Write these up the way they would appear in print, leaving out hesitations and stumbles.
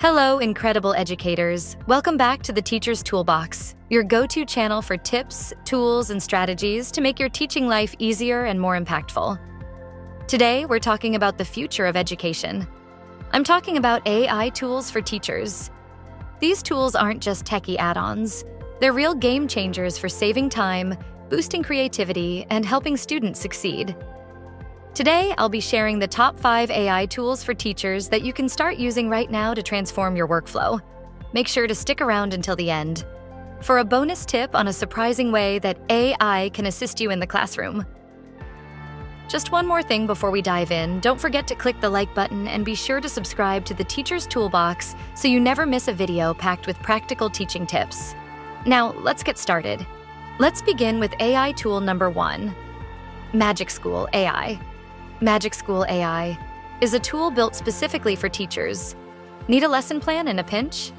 Hello, incredible educators. Welcome back to the Teacher's Toolbox, your go-to channel for tips, tools, and strategies to make your teaching life easier and more impactful. Today, we're talking about the future of education. I'm talking about AI tools for teachers. These tools aren't just techie add-ons. They're real game changers for saving time, boosting creativity, and helping students succeed. Today, I'll be sharing the top 5 AI tools for teachers that you can start using right now to transform your workflow. Make sure to stick around until the end for a bonus tip on a surprising way that AI can assist you in the classroom. Just one more thing before we dive in, don't forget to click the like button and be sure to subscribe to the Teacher's Toolbox so you never miss a video packed with practical teaching tips. Now, let's get started. Let's begin with AI tool number 1, Magic School AI. Magic School AI is a tool built specifically for teachers. Need a lesson plan in a pinch?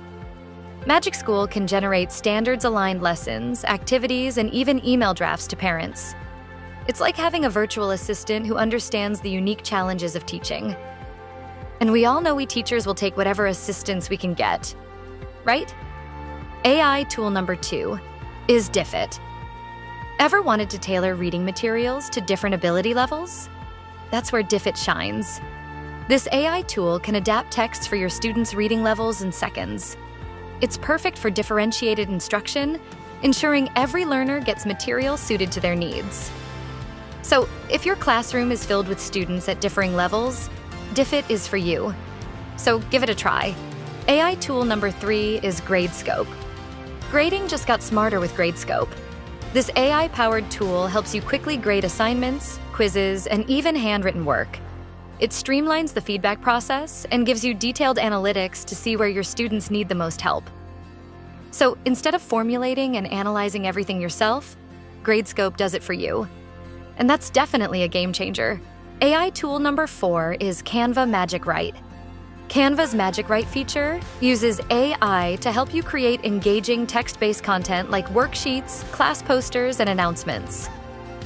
Magic School can generate standards-aligned lessons, activities, and even email drafts to parents. It's like having a virtual assistant who understands the unique challenges of teaching. And we all know we teachers will take whatever assistance we can get, right? AI tool number 2 is Diffit. Ever wanted to tailor reading materials to different ability levels? That's where Diffit shines. This AI tool can adapt text for your students' reading levels in seconds. It's perfect for differentiated instruction, ensuring every learner gets material suited to their needs. So, if your classroom is filled with students at differing levels, Diffit is for you. So give it a try. AI tool number 3 is Gradescope. Grading just got smarter with Gradescope. This AI-powered tool helps you quickly grade assignments, quizzes, and even handwritten work. It streamlines the feedback process and gives you detailed analytics to see where your students need the most help. So instead of formulating and analyzing everything yourself, Gradescope does it for you. And that's definitely a game changer. AI tool number 4 is Canva Magic Write. Canva's Magic Write feature uses AI to help you create engaging text-based content like worksheets, class posters, and announcements.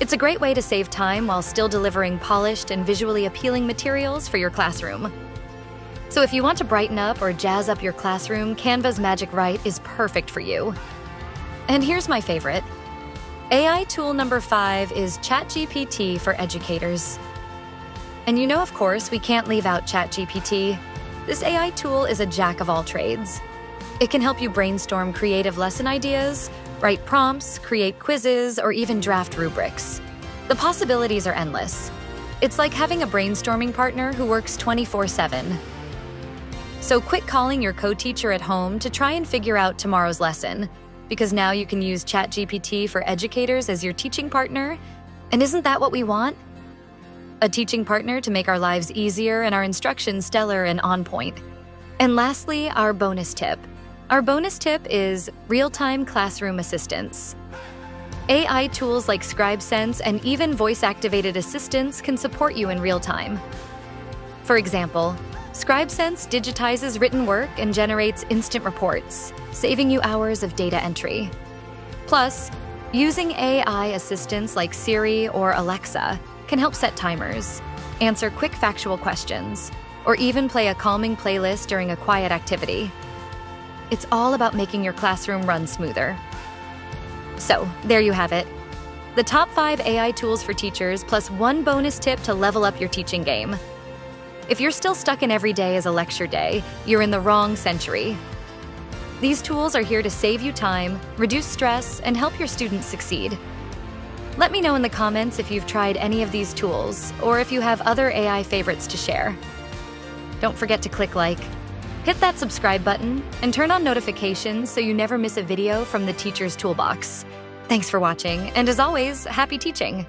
It's a great way to save time while still delivering polished and visually appealing materials for your classroom. So if you want to brighten up or jazz up your classroom, Canva's Magic Write is perfect for you. And here's my favorite. AI tool number 5 is ChatGPT for educators. And you know, of course, we can't leave out ChatGPT. This AI tool is a jack of all trades. It can help you brainstorm creative lesson ideas, write prompts, create quizzes, or even draft rubrics. The possibilities are endless. It's like having a brainstorming partner who works 24/7. So quit calling your co-teacher at home to try and figure out tomorrow's lesson, because now you can use ChatGPT for educators as your teaching partner. And isn't that what we want? A teaching partner to make our lives easier and our instruction stellar and on point. And lastly, our bonus tip. Our bonus tip is real-time classroom assistance. AI tools like ScribeSense and even voice-activated assistants can support you in real time. For example, ScribeSense digitizes written work and generates instant reports, saving you hours of data entry. Plus, using AI assistants like Siri or Alexa can help set timers, answer quick factual questions, or even play a calming playlist during a quiet activity. It's all about making your classroom run smoother. So, there you have it. The top 5 AI tools for teachers plus one bonus tip to level up your teaching game. If you're still stuck in every day as a lecture day, you're in the wrong century. These tools are here to save you time, reduce stress, and help your students succeed. Let me know in the comments if you've tried any of these tools or if you have other AI favorites to share. Don't forget to click like, hit that subscribe button, and turn on notifications so you never miss a video from the Teacher's Toolbox. Thanks for watching, and as always, happy teaching!